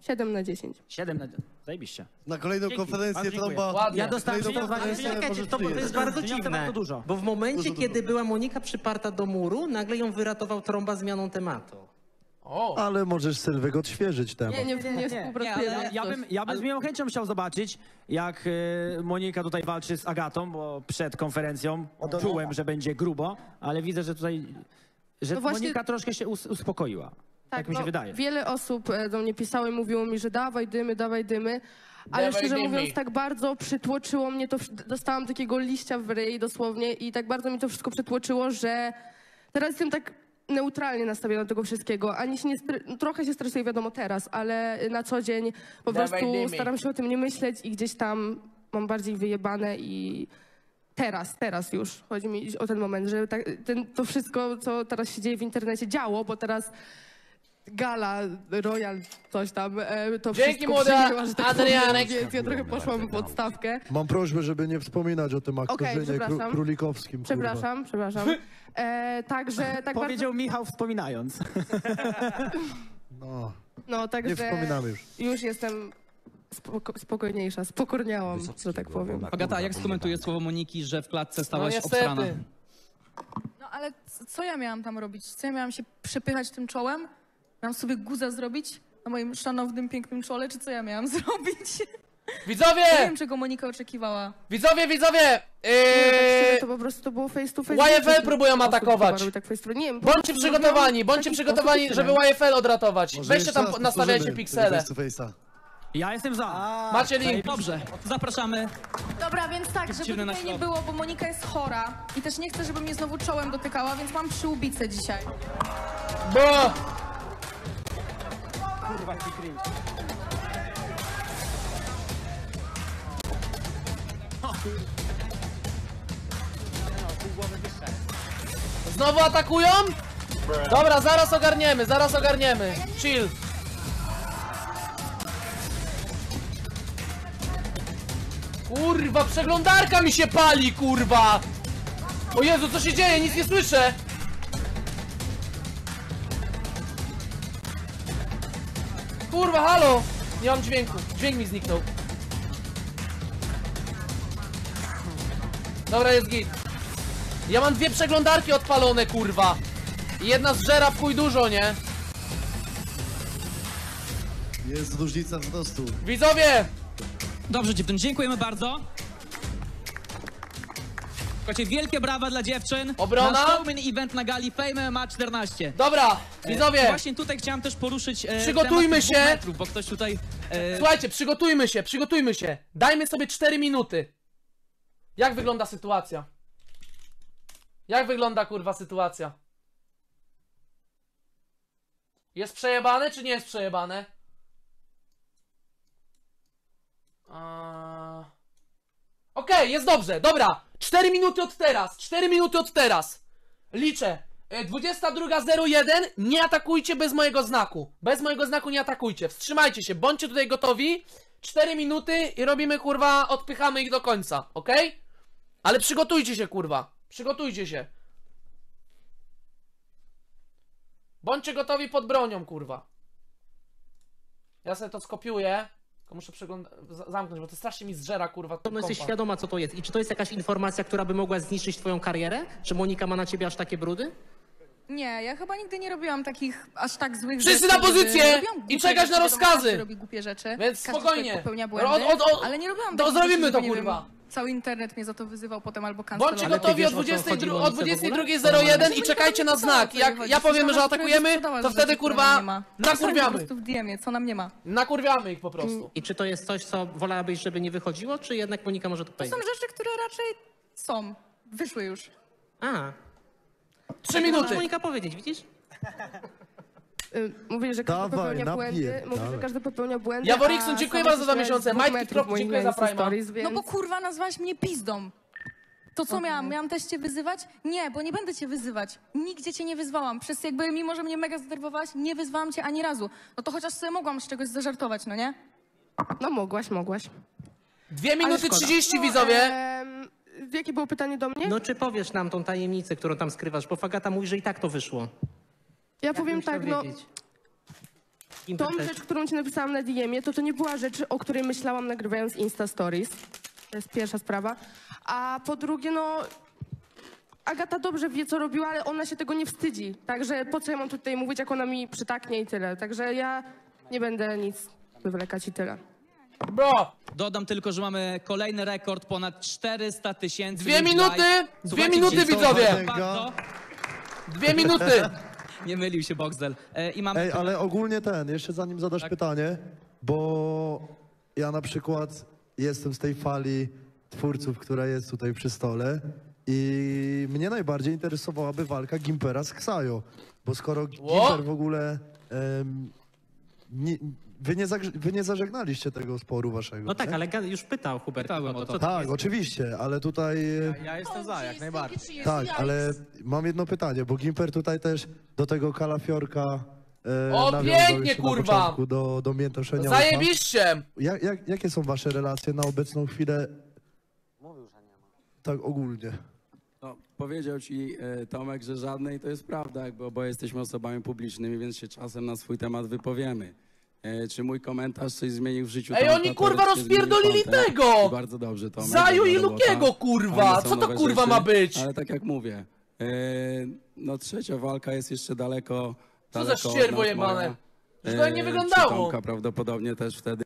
siedem na dziesięć. siedem na dziesięć. Zajebiście. Na kolejną dzięki. Konferencję Tromba... Ja dostałem konferencję, to, to jest bardzo dziwne, dużo. Bo w momencie, dużo, kiedy dużo. była Monika przyparta do muru, nagle ją wyratował Tromba zmianą tematu. O. Ale możesz Sylwek odświeżyć temat. Nie, nie, nie, nie, nie ale ja bym, ja bym z miłą chęcią chciał zobaczyć, jak y, Monika tutaj walczy z Agatą, bo przed konferencją o, czułem, że będzie grubo, ale widzę, że tutaj... Że no właśnie... Monika troszkę się uspokoiła. Tak, tak mi się no, wydaje. Wiele osób do mnie pisało i mówiło mi, że dawaj dymy, dawaj dymy. Ale dawaj szczerze dymy. mówiąc, tak bardzo przytłoczyło mnie to. Dostałam takiego liścia w ryj dosłownie i tak bardzo mi to wszystko przytłoczyło, że teraz jestem tak neutralnie nastawiona do tego wszystkiego. Ani się nie no, trochę się stresuję, wiadomo, teraz, ale na co dzień po dawaj prostu dymy. staram się o tym nie myśleć i gdzieś tam mam bardziej wyjebane i... Teraz, teraz już. Chodzi mi o ten moment, że tak, ten, to wszystko, co teraz się dzieje w internecie, działo, bo teraz gala, royal, coś tam, e, to dzięki wszystko przyjęła, że tak Adrianek. Powiem, więc ja trochę poszłam w podstawkę. Mam prośbę, żeby nie wspominać o tym aktorzynie okay, królikowskim. Kurwa. Przepraszam, przepraszam. E, także, tak Powiedział bardzo... Michał wspominając. No, no także nie wspominam już. Już jestem... Spoko, spokojniejsza, spokorniałam, Wysocki, że tak powiem. Fagata, jak skomentujesz słowo Moniki, że w klatce stałaś no obsrana? No ale co ja miałam tam robić? Co ja miałam się przepychać tym czołem? Miałam sobie guza zrobić na moim szanownym, pięknym czole? Czy co ja miałam zrobić? Widzowie! Nie wiem, czego Monika oczekiwała. Widzowie, widzowie! Yy... Nie, tak to po prostu to było face to face. Y F L próbują atakować. Tak face to... Nie wiem, bądźcie przygotowani, bądźcie przygotowani, żeby Y F L odratować. Może weźcie tam, nastawiajcie piksele. Ja jestem za. A, macie link. Dobrze, zapraszamy. Dobra, więc tak, żeby tutaj nie było, bo Monika jest chora i też nie chcę, żeby mnie znowu czołem dotykała, więc mam przyłbicę dzisiaj. Bo! Kurwa, ci cringe. Znowu atakują? Dobra, zaraz ogarniemy, zaraz ogarniemy. Chill. Kurwa, przeglądarka mi się pali, kurwa! O Jezu, co się dzieje? Nic nie słyszę! Kurwa, halo! Nie mam dźwięku, dźwięk mi zniknął. Dobra, jest git. Ja mam dwie przeglądarki odpalone, kurwa. I jedna zżera w chuj dużo, nie? Jest różnica wzrostu. Widzowie! Dobrze dziewczyn, dziękujemy bardzo. Słuchajcie, wielkie brawa dla dziewczyn. Obrona. Main event na gali Fame MMA czternaście. Dobra, widzowie. E, właśnie tutaj chciałem też poruszyć e, przygotujmy się. Metrów, bo ktoś tutaj... E... Słuchajcie, przygotujmy się, przygotujmy się. Dajmy sobie cztery minuty. Jak wygląda sytuacja? Jak wygląda, kurwa, sytuacja? Jest przejebane, czy nie jest przejebane? Okej, okay, jest dobrze, dobra. cztery minuty od teraz, cztery minuty od teraz. Liczę. dwudziesta druga zero jeden, nie atakujcie bez mojego znaku. Bez mojego znaku nie atakujcie, wstrzymajcie się, bądźcie tutaj gotowi. cztery minuty i robimy, kurwa, odpychamy ich do końca, ok? Ale przygotujcie się, kurwa, przygotujcie się. Bądźcie gotowi pod bronią, kurwa. Ja sobie to skopiuję. Muszę zamknąć, bo to strasznie mi zżera, kurwa. To jesteś świadoma, co to jest. I czy to jest jakaś informacja, która by mogła zniszczyć twoją karierę? Czy Monika ma na ciebie aż takie brudy? Nie, ja chyba nigdy nie robiłam takich aż tak złych Wszyscy rzeczy. Wszyscy na pozycję i czekać na rozkazy! Robi głupie rzeczy, więc spokojnie. Błędy, od, od, od, ale nie robiłam to, zrobimy to, kurwa. Cały internet mnie za to wyzywał potem albo kancelował. Bądźcie gotowi o dwudziestej drugiej zero jeden i czekajcie na znak. Jak ja powiem, że atakujemy, to wtedy kurwa nakurwiamy. Nakurwiamy ich po prostu. I czy to jest coś, co wolałabyś, żeby nie wychodziło, czy jednak Monika może to powiedzieć? To są rzeczy, które raczej są. Wyszły już. A. Trzy minuty. Monika powiedzieć, widzisz? Mówię, że każdy popełnia błędy. Mówię, że każdy popełnia błędy. Jaworikson, dziękuję bardzo za dwa miesiące. Majkot, dziękuję za Prima. No bo kurwa nazwałaś mnie pizdą. To co miałam? Miałam też cię wyzywać? Nie, bo nie będę cię wyzywać. Nigdzie cię nie wyzwałam. Przez jakby, mimo że mnie mega zdenerwowałaś, nie wyzwałam cię ani razu. No to chociaż sobie mogłam z czegoś zażartować, no nie? No mogłaś, mogłaś. Dwie minuty trzydzieści, widzowie. Jakie było pytanie do mnie? No czy powiesz nam tą tajemnicę, którą tam skrywasz? Bo Fagata mówi, że i tak to wyszło. Ja jak powiem tak, no, tą rzecz, którą ci napisałam na D M-ie, to to nie była rzecz, o której myślałam nagrywając Insta Stories. To jest pierwsza sprawa. A po drugie, no, Agata dobrze wie, co robiła, ale ona się tego nie wstydzi. Także po co ja mam tutaj mówić, jak ona mi przytaknie i tyle. Także ja nie będę nic wywlekać i tyle. Bro! Dodam tylko, że mamy kolejny rekord, ponad czterysta tysięcy. Dwie minuty! Dwie minuty, widzowie! Dwie minuty! Nie mylił się Boxdel. E, i mamy... Ej, ale ogólnie ten, jeszcze zanim zadasz tak. pytanie, bo ja na przykład jestem z tej fali twórców, która jest tutaj przy stole i mnie najbardziej interesowałaby walka Gimpera z Xayoo, bo skoro Gimper w ogóle... Um, nie, Wy nie, wy nie zażegnaliście tego sporu waszego. No tak, nie? Ale już pytał Hubert o to. Co tak, jest? Oczywiście, ale tutaj... Ja, ja jestem za, jak najbardziej. Tak, ale mam jedno pytanie, bo Gimper tutaj też do tego kalafiorka... E, o pięknie, kurwa! Do, do miętoszenia. Zajebiście! Jak, jak, jakie są wasze relacje na obecną chwilę? Mówił, że nie ma. Tak ogólnie. No, powiedział ci e, Tomek, że żadnej, to jest prawda, jakby oboje jesteśmy osobami publicznymi, więc się czasem na swój temat wypowiemy. Czy mój komentarz coś zmienił w życiu? Ej, oni kurwa rozpierdolili tego! Bardzo dobrze, Tomek. Zeju i Lukiego, kurwa! Co to kurwa rzeczy, ma być? Ale tak jak mówię, yy, no trzecia walka jest jeszcze daleko. Co daleko za ścierwo jebane? Już to nie wyglądało. Tomka prawdopodobnie też wtedy.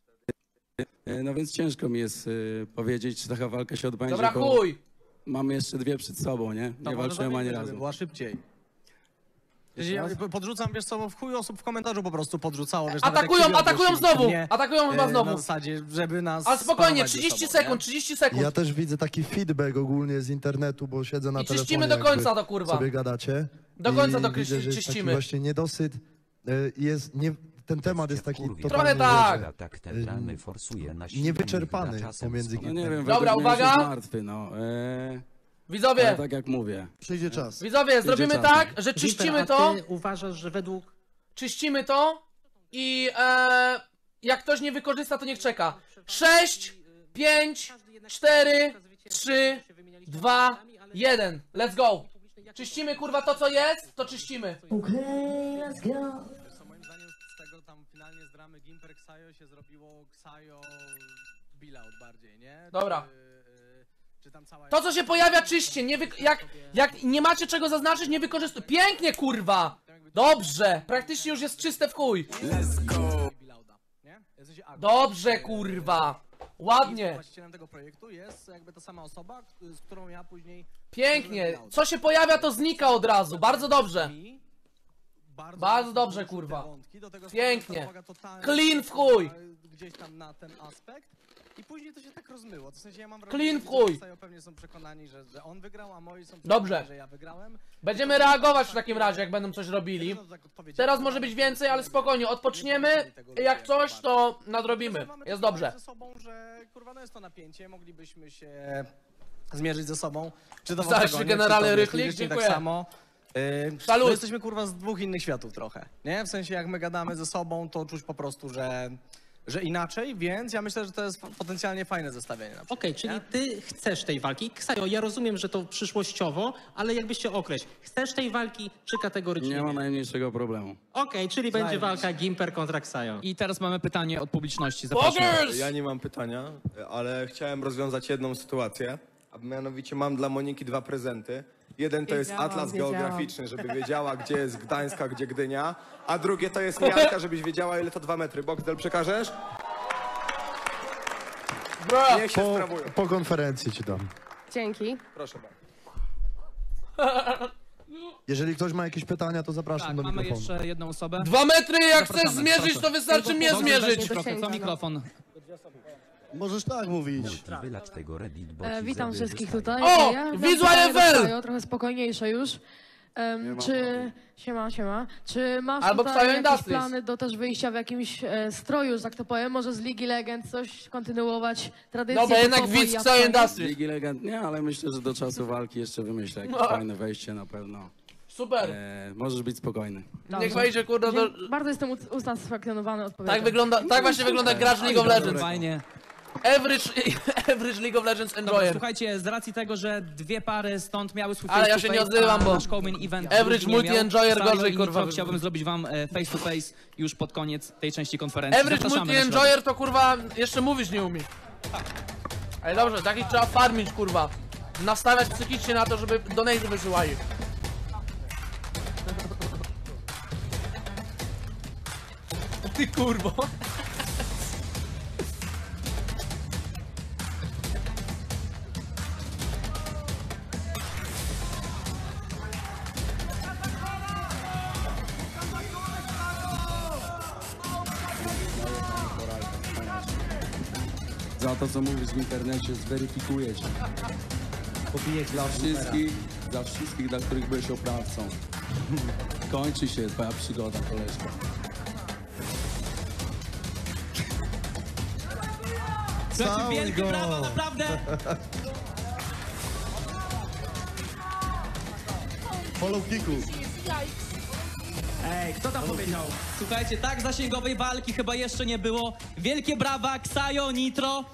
Yy, no więc ciężko mi jest yy, powiedzieć, czy taka walka się odbędzie. Dobra, chuj! Mamy jeszcze dwie przed sobą, nie? Nie walczyłem ani razu. Była szybciej. Ja podrzucam, wiesz co, w chuj osób w komentarzu po prostu podrzucało. Wiesz, atakują, atakują znowu, atakują chyba znowu. Na zasadzie, żeby nas... Ale spokojnie, trzydzieści sekund, trzydzieści sekund. Ja też widzę taki feedback ogólnie z internetu, bo siedzę na I telefonie. Czyścimy do końca to kurwa. Sobie gadacie. Do końca to widzę, że czyścimy. Taki właśnie niedosyt jest... Nie, ten temat jest taki totalnie tak. niewyczerpany pomiędzy no, nie wiem, dobra, uwaga. Martwy, no. e... Widzowie, tak jak mówię. Przyjdzie czas. Widzowie, zrobimy czas. tak, że czyścimy to. Ty uważasz, że według... Czyścimy to i e, jak ktoś nie wykorzysta, to niech czeka. sześć, pięć, cztery, trzy, dwa, jeden. Let's go. Czyścimy kurwa to, co jest, to czyścimy. Okay, let's go. Moim zdaniem z tego tam finalnie z dramy Gimper Xayoo się zrobiło Xayoo Bilout bardziej, nie? Dobra. To, co się pojawia, czyście, nie wy... jak, jak nie macie czego zaznaczyć, nie wykorzystuj. Pięknie, kurwa! Dobrze, praktycznie już jest czyste w chuj. Let's go! Dobrze, kurwa! Ładnie! Właścicielem tego projektu jest jakby ta sama osoba, z którą ja później... Pięknie! Co się pojawia, to znika od razu, bardzo dobrze. Bardzo dobrze, kurwa. Pięknie. Clean w chuj! Gdzieś tam na ten aspekt. I później to się tak rozmyło, w sensie ja mam wrażenie, że pewnie są przekonani, że, że on wygrał, a moi są przekonani, Dobrze. że ja wygrałem. Będziemy reagować w takim razie, jak będą coś robili. Teraz może być więcej, ale spokojnie, odpoczniemy. Jak coś, to nadrobimy. Jest dobrze. Ze sobą, że kurwa, no jest to napięcie, moglibyśmy się zmierzyć ze sobą. Czy to Starszy generale Rychlik, dziękuję. Tak samo. Yy, my jesteśmy kurwa z dwóch innych światów trochę, nie? W sensie jak my gadamy ze sobą, to czuć po prostu, że... że inaczej, więc ja myślę, że to jest potencjalnie fajne zestawienie. Okej, okay, czyli ty chcesz tej walki. Xayoo, ja rozumiem, że to przyszłościowo, ale jakbyś się określ. Chcesz tej walki, czy kategorycznie? Nie ma najmniejszego problemu. Okej, okay, czyli Zajmę. będzie walka Gimper kontra Xayoo. I teraz mamy pytanie od publiczności. Zapraszam. Ja nie mam pytania, ale chciałem rozwiązać jedną sytuację. A mianowicie mam dla Moniki dwa prezenty. Jeden to jest wiedziałam, atlas wiedziałam. geograficzny, żeby wiedziała, gdzie jest Gdańska, gdzie Gdynia. A drugie to jest miarka, żebyś wiedziała, ile to dwa metry. Boxdel, przekażesz? Brawo! Niech się po, sprawują. Po konferencji ci dam. Dzięki. Proszę bardzo. Jeżeli ktoś ma jakieś pytania, to zapraszam tak, do mamy mikrofonu. Mamy jeszcze jedną osobę. Dwa metry, jak zapraszamy, chcesz zmierzyć, proszę. To wystarczy mnie zmierzyć. Co mikrofon? Możesz tak mówić. Wylać tego Reddit, bo e, witam wszystkich tutaj. O! Ja Wizual trochę spokojniejsze już. Um, czy, siema, siema, czy masz albo tutaj jakieś plany do też wyjścia w jakimś e, stroju, że tak to powiem, może z Ligi Legend coś kontynuować, tradycję? No bo jednak widz Xayoo Industries. Ligi Legend nie, ale myślę, że do czasu walki jeszcze wymyślę jakieś no. fajne wejście na pewno. Super. E, możesz być spokojny. Dobrze. Niech wejdzie, kurde. Do... Bardzo jestem usatysfakcjonowany odpowiedzią. Tak wygląda, tak właśnie wygląda gracz League of Legends. Fajnie. Average, average League of Legends Enjoyer. Słuchajcie, z racji tego, że dwie pary stąd miały swój face to face. Ale ja się nie odzywam, bo event average multi enjoyer gorzej, kurwa. Chciałbym zrobić wam face to face już pod koniec tej części konferencji. Average multi enjoyer to kurwa jeszcze mówić nie umie. Ale dobrze, takich trzeba farmić, kurwa. Nastawiać psychicznie na to, żeby donate wysyłali. Ty kurwo. Za to, co mówisz w internecie, zweryfikuję cię. Pobiję dla wszystkich, dla wszystkich, dla których byłeś oprawcą. Kończy się twoja przygoda, koleżko. Słuchajcie, wielkie brawo, naprawdę! Follow kicku. Ej, kto tam powiedział? Słuchajcie, tak zasięgowej walki chyba jeszcze nie było. Wielkie brawa, Xayoo, Nitro.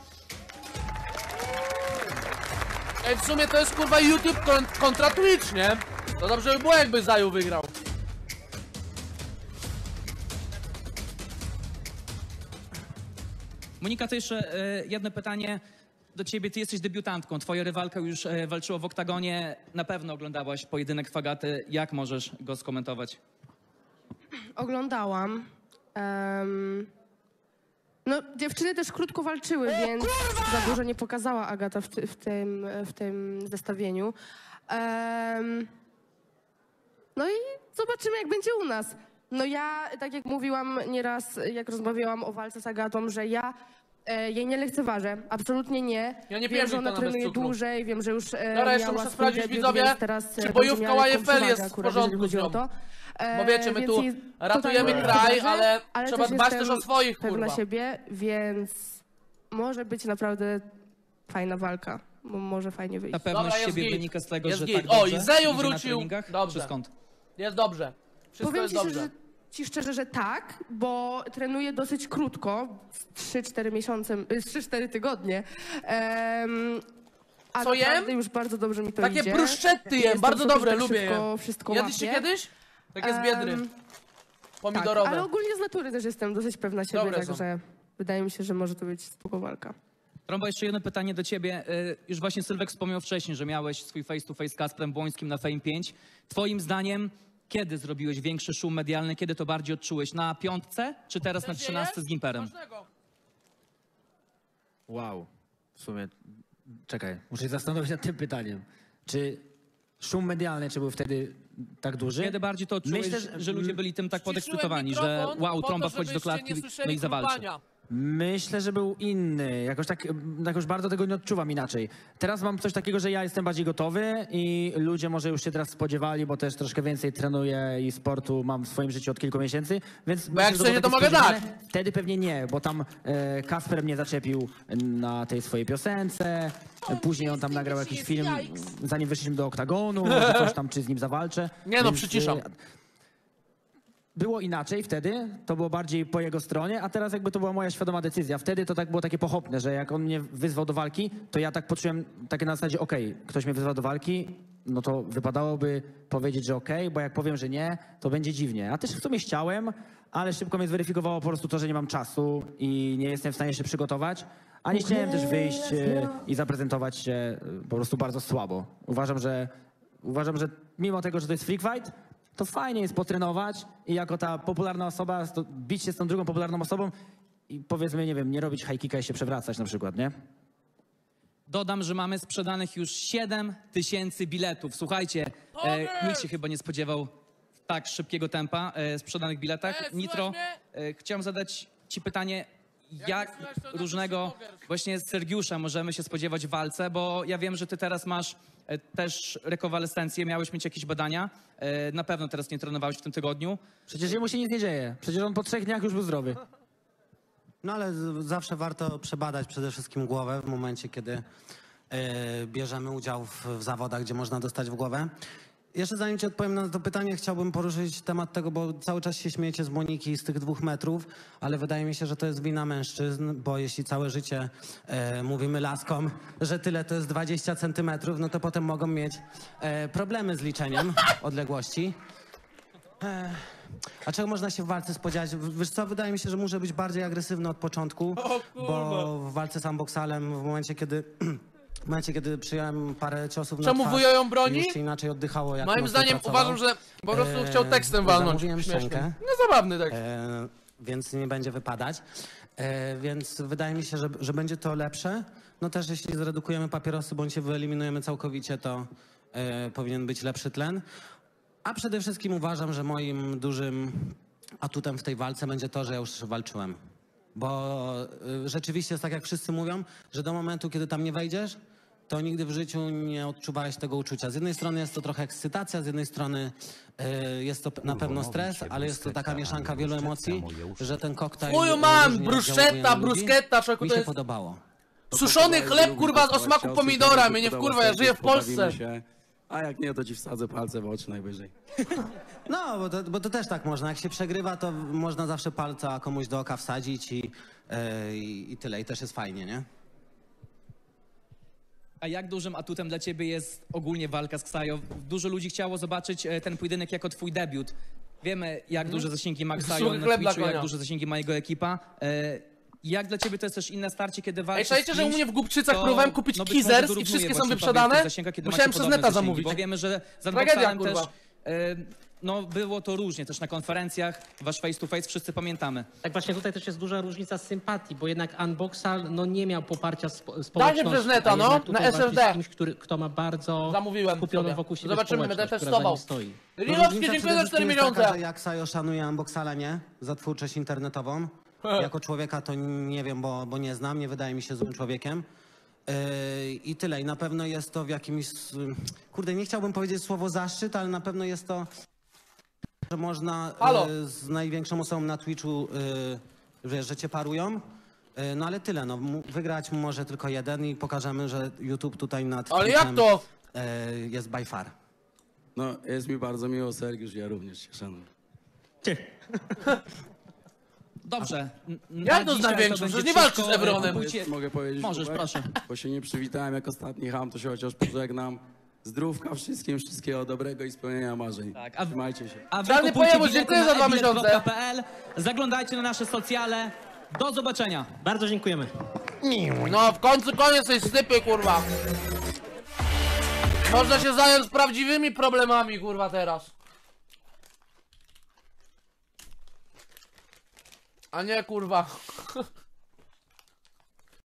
Ej, w sumie to jest kurwa YouTube kontra Twitch, nie? To dobrze by było, jakby Zeju wygrał. Monika, to jeszcze y, jedno pytanie do ciebie. Ty jesteś debiutantką, twoja rywalka już y, walczyła w Octagonie. Na pewno oglądałaś pojedynek Fagaty. Jak możesz go skomentować? Oglądałam. Um, no, dziewczyny też krótko walczyły, o, więc kurwa! Za dużo nie pokazała Agata w, ty, w, tym, w tym zestawieniu. Um, no i zobaczymy, jak będzie u nas. No ja, tak jak mówiłam nieraz, jak rozmawiałam o walce z Agatą, że ja e, jej nie lekceważę, absolutnie nie. Ja nie wiem, że ona trenuje dłużej, wiem, że już e, dobra, jeszcze muszę sprawdzić, widzowie, teraz, czy bojówka Y F L jest w porządku z nią. Bo wiecie, my tu ratujemy kraj, ale, ale trzeba dbać też o swoich, kurwa. Dla siebie, więc może być naprawdę fajna walka, może fajnie wyjść. Na pewność dobra, siebie wynika z tego, jest że git. Tak o, i Zeju wrócił. Dobrze. Skąd? Jest dobrze. Wszystko powiem jest ci, dobrze. Szczerze, ci szczerze, że tak, bo trenuję dosyć krótko, trzy cztery miesiące, trzy cztery tygodnie. Um, a co jem? Już bardzo dobrze mi to takie idzie. Takie bruszczety jem, bardzo dobre, tak lubię szybko, je. Wszystko jadliście się kiedyś? Takie z Biedry, um, pomidorowe. Tak, ale ogólnie z natury też jestem dosyć pewna siebie, także wydaje mi się, że może to być spoko walka. Tromba, jeszcze jedno pytanie do ciebie. Już właśnie Sylwek wspomniał wcześniej, że miałeś swój face to face z Kasprem Błońskim na Fame pięć. Twoim zdaniem, kiedy zrobiłeś większy szum medialny? Kiedy to bardziej odczułeś? Na piątce, czy teraz na trzynastce z Gimperem? Wow, w sumie, czekaj, muszę się zastanowić nad tym pytaniem. Czy szum medialny, czy był wtedy tak duży? Kiedy bardziej to odczułeś, myślę, że, że ludzie byli tym tak podekscytowani, że wow, Tromba wchodzi do klatki, no i zawalczy. Myślę, że był inny. Jakoś tak, jakoś bardzo tego nie odczuwam inaczej. Teraz mam coś takiego, że ja jestem bardziej gotowy i ludzie może już się teraz spodziewali, bo też troszkę więcej trenuję i sportu mam w swoim życiu od kilku miesięcy, więc... Bo jak się to mogę dać? Wtedy pewnie nie, bo tam e, Kasper mnie zaczepił na tej swojej piosence, później on tam nagrał jakiś film, zanim wyszliśmy do Oktagonu, może coś tam, czy z nim zawalczę. Nie no, więc, przyciszam. Było inaczej wtedy, to było bardziej po jego stronie, a teraz jakby to była moja świadoma decyzja. Wtedy to tak było takie pochopne, że jak on mnie wyzwał do walki, to ja tak poczułem takie na zasadzie okej, okay, ktoś mnie wyzwał do walki, no to wypadałoby powiedzieć, że okej, okay, bo jak powiem, że nie, to będzie dziwnie. A też w sumie chciałem, ale szybko mnie zweryfikowało po prostu to, że nie mam czasu i nie jestem w stanie się przygotować, a nie chciałem też wyjść i zaprezentować się po prostu bardzo słabo. Uważam, że, uważam, że mimo tego, że to jest freak fight, to fajnie jest potrenować i jako ta popularna osoba, bić się z tą drugą popularną osobą i powiedzmy, nie wiem, nie robić high kicka i się przewracać na przykład, nie? Dodam, że mamy sprzedanych już siedem tysięcy biletów. Słuchajcie, e, nikt się chyba nie spodziewał tak szybkiego tempa e, sprzedanych biletach. Nitro, e, chciałem zadać ci pytanie, jak, jak różnego właśnie Sergiusza możemy się spodziewać w walce, bo ja wiem, że ty teraz masz e, też rekonwalescencję, miałeś mieć jakieś badania, e, na pewno teraz nie trenowałeś w tym tygodniu. Przecież jemu się nic nie dzieje, przecież on po trzech dniach już był zdrowy. No ale zawsze warto przebadać przede wszystkim głowę w momencie, kiedy yy, bierzemy udział w, w zawodach, gdzie można dostać w głowę. Jeszcze zanim ci odpowiem na to pytanie, chciałbym poruszyć temat tego, bo cały czas się śmiejecie z Moniki i z tych dwóch metrów, ale wydaje mi się, że to jest wina mężczyzn, bo jeśli całe życie e, mówimy laskom, że tyle to jest dwadzieścia centymetrów, no to potem mogą mieć e, problemy z liczeniem odległości. E, A czego można się w walce spodziewać? Wiesz co, wydaje mi się, że muszę być bardziej agresywny od początku, bo w walce z Unboxalem, w momencie kiedy, w momencie, kiedy przyjąłem parę ciosów na twarz, czemu wuja ją broni? Już się inaczej oddychało, jak moim zdaniem pracował. Uważam, że po prostu e, chciał tekstem walnąć. Szczękę. No zabawny tak. E, więc nie będzie wypadać. E, więc wydaje mi się, że, że będzie to lepsze. No też jeśli zredukujemy papierosy, bądź się wyeliminujemy całkowicie, to e, powinien być lepszy tlen. A przede wszystkim uważam, że moim dużym atutem w tej walce będzie to, że ja już walczyłem. Bo rzeczywiście jest tak, jak wszyscy mówią, że do momentu, kiedy tam nie wejdziesz, to nigdy w życiu nie odczuwałeś tego uczucia. Z jednej strony jest to trochę ekscytacja, z jednej strony y, jest to na pewno stres, ale jest to taka mieszanka wielu emocji, że ten koktajl... Uju mam! Bruschetta, bruschetta, mi się podobało. Suszony chleb, kurwa, o smaku pomidora, mnie nie wkurwa, ja żyję w Polsce. A jak nie, to ci wsadzę palce w oczy najwyżej. No, bo to, bo to też tak można. Jak się przegrywa, to można zawsze palca komuś do oka wsadzić i, yy, i tyle. I też jest fajnie, nie? A jak dużym atutem dla ciebie jest ogólnie walka z Ksajo? Dużo ludzi chciało zobaczyć ten pojedynek jako twój debiut. Wiemy, jak duże zasięgi ma Ksajo na Twitchu, jak duże zasięgi ma jego ekipa. Yy, Jak dla ciebie to jest też inne starcie, kiedy walczysz? Ej, czajcie, że u mnie w Głupczycach to... próbowałem kupić no Kizers i wszystkie są wyprzedane? Zasięga, musiałem przez neta zasięgi, zamówić. Bo wiemy, że za Unboxalem też y, no, było to różnie, też na konferencjach, wasz face to face, wszyscy pamiętamy. Tak właśnie, tutaj też jest duża różnica sympatii, bo jednak Unboxal no, nie miał poparcia spo społeczności. Dajcie przez neta, no, na S S D. Kimś, który, kto ma bardzo zamówiłem kupioną wokół siebie zobaczymy, będę testował. Lilowski, dziękuję za cztery miliony. Jak Ksajo szanuje Unboxala, nie? Za twórczość internetową. Jako człowieka to nie wiem, bo, bo nie znam, nie wydaje mi się złym człowiekiem. Yy, I tyle. I na pewno jest to w jakimś... Kurde, nie chciałbym powiedzieć słowo zaszczyt, ale na pewno jest to, że można yy, z największą osobą na Twitchu, yy, że, że cię parują. Yy, no ale tyle, no. Wygrać może tylko jeden i pokażemy, że YouTube tutaj nad Twitchem, ale jak to? Yy, jest by far. No, jest mi bardzo miło, Sergiusz, ja również się szanuję. Dobrze. Na jak to z największym? Przecież nie walczy z Ebronem. Mogę powiedzieć, możesz, uwag, proszę. Bo się nie przywitałem jak ostatni ham, to się chociaż pożegnam. Zdrówka wszystkim, wszystkiego dobrego i spełnienia marzeń. Tak, a, trzymajcie się. A wy kupujcie dziękuję za dwa miesiące. Zaglądajcie na nasze socjale. Do zobaczenia. Bardzo dziękujemy. No w końcu koniec tej sypy, kurwa. Można się zająć prawdziwymi problemami, kurwa, teraz. A nie, kurwa.